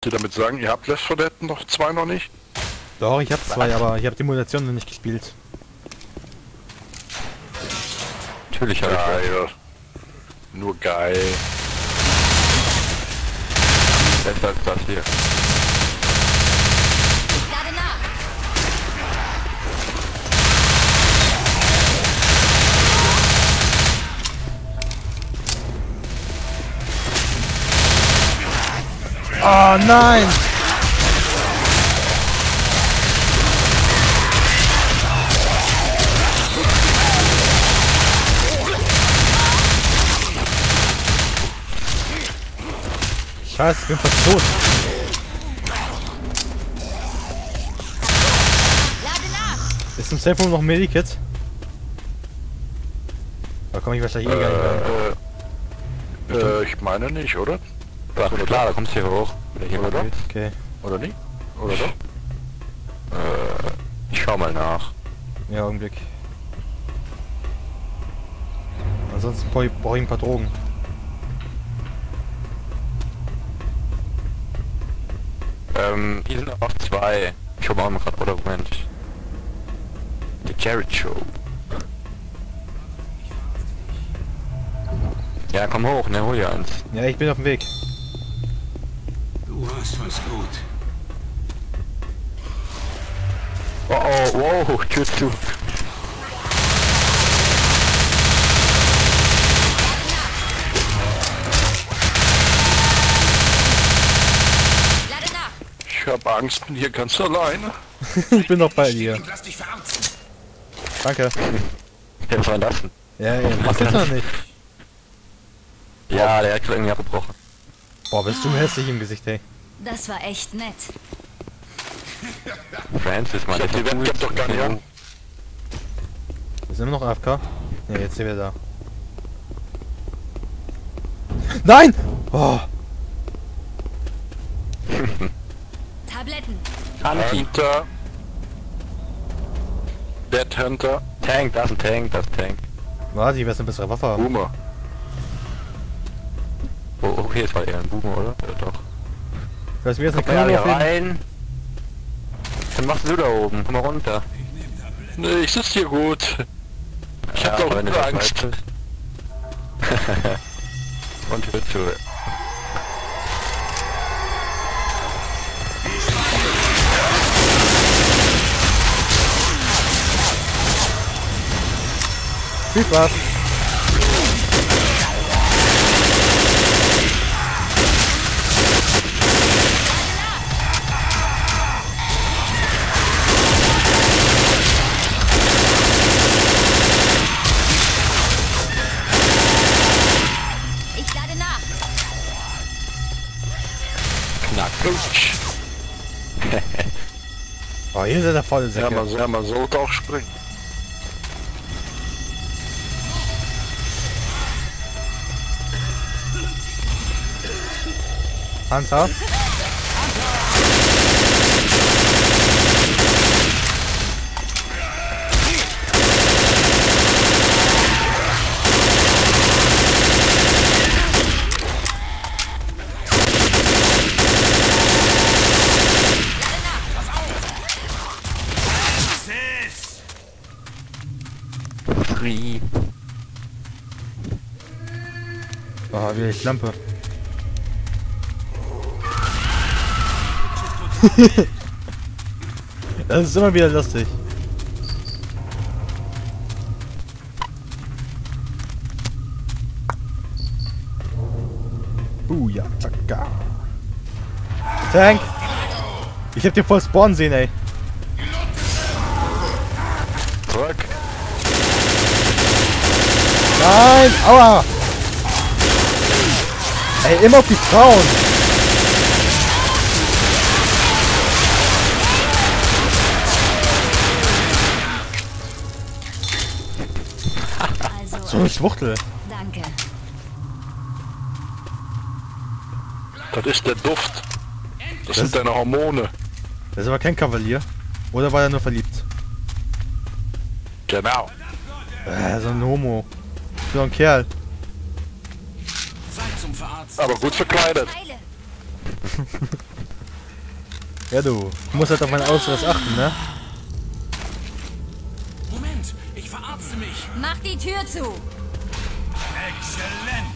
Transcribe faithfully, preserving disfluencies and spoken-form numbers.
Ich will damit sagen, ihr habt Left four Dead noch zwei noch nicht? Doch, ich hab zwei, aber ich hab die Emulation noch nicht gespielt. Natürlich habe ich ja. Nur geil. Besser als das hier. Oh nein! Scheiße, ich bin fast tot. Ist im Safe Room noch Medikit? Da komme ich wahrscheinlich eh gar nicht rein. Äh, ich meine nicht, oder? Ach, oder klar, da kommst du hier hoch. Hier oder, oder? Okay. Oder nicht? Oder doch? Äh, ich schau mal nach. Ja, Augenblick. Ansonsten brauche ich, brauch ich ein paar Drogen. Ähm, hier sind auch zwei. Ich hol mal gerade, oder Moment. Die Jared Show. Ja, komm hoch, ne, hol dir eins. Ja, ich bin auf dem Weg. Du hast was gut. Oh oh, wow, Tür zu. Ich hab Angst, bin hier ganz alleine. Ich bin noch bei dir. Danke. Den verlassen. Ja, ja, mach das doch nicht. Ja, der hat gerade irgendwie abgebrochen. Boah, bist du hässlich im Gesicht, ey. Das war echt nett. Francis, Mann, der Typ gibt's doch gar nicht an. Ist immer noch A F K? Ne, jetzt sind wir da. Nein! Oh! Tabletten! Hunter! Dead Hunter! Tank, das ist ein Tank, das ist ein Tank. Warte, ich werde eine bessere Waffe haben. Boomer! Oh, okay, es war eher ein Boomer, oder? Ja, doch. Lass mir jetzt eine Knarre rein. Dann machst du da oben. Komm mal runter. Ich nee, ich sitze hier gut. Ich ja, hab doch nur Angst. Und hör zu. Viel Spaß. Oh, hier ist der volle Säcke. Ja, so, ja, man sollte auch springen. Hunter? Ah, wieder die Lampe. Das ist immer wieder lustig. Booyah, Chaka. Tank! Ich hab den voll spawnen sehen, ey. Zurück. Nein! Aua! Ey, immer auf die Frauen! Also, so eine Schwuchtel! Danke. Das ist der Duft. Das, das sind deine Hormone. Das ist aber kein Kavalier. Oder war er nur verliebt? Genau. Äh, so ein Homo. Ich bin doch ein Kerl. Aber gut verkleidet. Ja, du. Ich muss halt auf mein Äußeres achten, ne? Moment, ich verarzte mich. Mach die Tür zu. Exzellent.